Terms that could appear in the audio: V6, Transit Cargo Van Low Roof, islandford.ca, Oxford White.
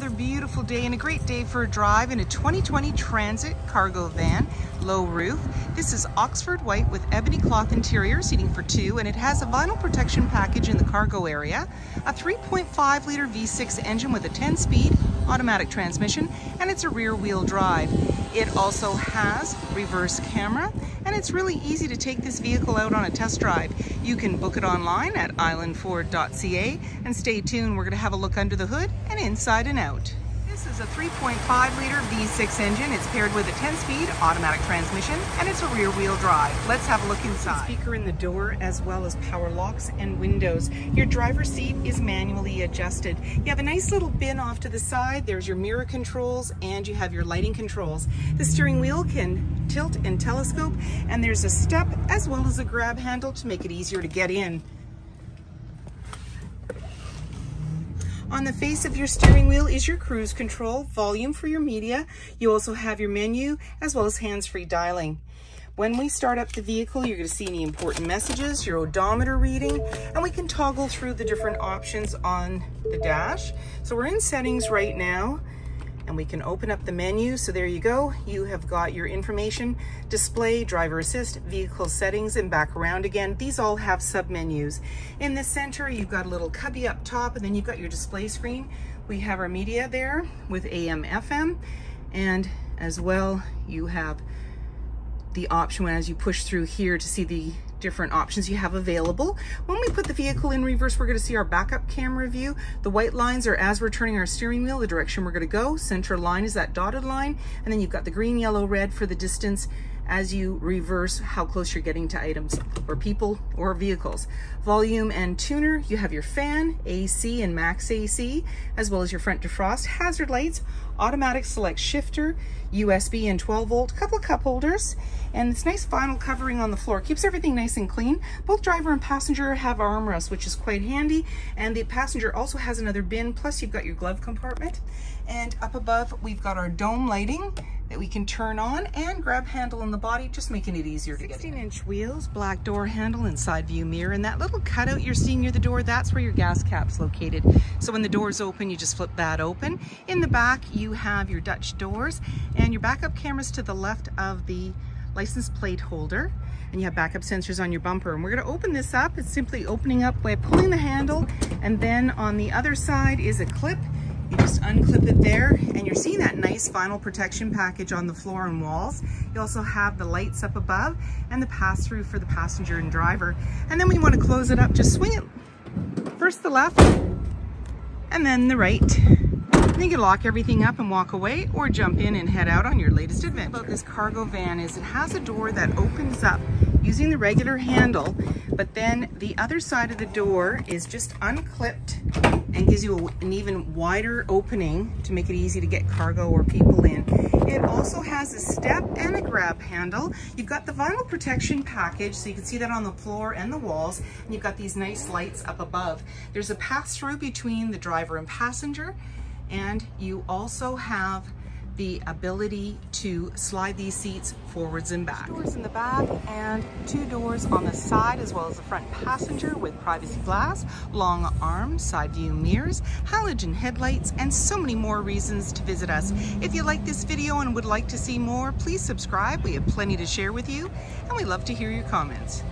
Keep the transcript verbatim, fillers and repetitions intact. another beautiful day and a great day for a drive in a twenty twenty Transit Cargo Van Low Roof. This is Oxford White with ebony cloth interior, seating for two, and it has a vinyl protection package in the cargo area, a three point five liter V six engine with a ten speed automatic transmission, and it's a rear wheel drive. It also has reverse camera, and it's really easy to take this vehicle out on a test drive. You can book it online at island ford dot c a, and stay tuned, we're going to have a look under the hood and inside and out. This is a three point five liter V six engine. It's paired with a ten speed automatic transmission, and it's a rear wheel drive. Let's have a look inside. Speaker in the door, as well as power locks and windows. Your driver's seat is manually adjusted. You have a nice little bin off to the side. There's your mirror controls, and you have your lighting controls. The steering wheel can tilt and telescope, and there's a step as well as a grab handle to make it easier to get in. On the face of your steering wheel is your cruise control, volume for your media. You also have your menu as well as hands-free dialing. When we start up the vehicle, you're going to see any important messages, your odometer reading, and we can toggle through the different options on the dash. So we're in settings right now, and we can open up the menu. So there you go. You have got your information, display, driver assist, vehicle settings, and back around again. These all have submenus. In the center, you've got a little cubby up top, and then you've got your display screen. We have our media there with A M F M, and as well, you have the option as you push through here to see the different options you have available. When we put the vehicle in reverse, we're going to see our backup camera view. The white lines are as we're turning our steering wheel, the direction we're going to go. Center line is that dotted line, and then you've got the green, yellow, red for the distance as you reverse, how close you're getting to items or people or vehicles. Volume and tuner, you have your fan, A C and max A C, as well as your front defrost, hazard lights, automatic select shifter, U S B and twelve volt, couple cup holders, and this nice vinyl covering on the floor keeps everything nice and clean. Both driver and passenger have armrests, which is quite handy, and the passenger also has another bin, plus you've got your glove compartment. And up above, we've got our dome lighting that we can turn on, and grab handle in the body, just making it easier to get in. sixteen inch wheels, black door handle, and side view mirror, and that little cutout you're seeing near the door, that's where your gas cap's located. So when the door's open, you just flip that open. In the back, you have your Dutch doors, and your backup camera's to the left of the license plate holder, and you have backup sensors on your bumper. And we're going to open this up. It's simply opening up by pulling the handle, and then on the other side is a clip. You just unclip it there, and you're seeing that nice vinyl protection package on the floor and walls. You also have the lights up above and the pass-through for the passenger and driver. And then when you want to close it up, just swing it. First the left, and then the right. And you can lock everything up and walk away, or jump in and head out on your latest adventure. About this cargo van is it has a door that opens up using the regular handle, but then the other side of the door is just unclipped and gives you an even wider opening to make it easy to get cargo or people in. It also has a step and a grab handle. You've got the vinyl protection package, so you can see that on the floor and the walls, and you've got these nice lights up above. There's a pass-through between the driver and passenger, and you also have the ability to slide these seats forwards and back. Doors in the back and two doors on the side, as well as the front passenger with privacy glass, long arms, side view mirrors, halogen headlights, and so many more reasons to visit us. If you like this video and would like to see more, please subscribe. We have plenty to share with you, and we love to hear your comments.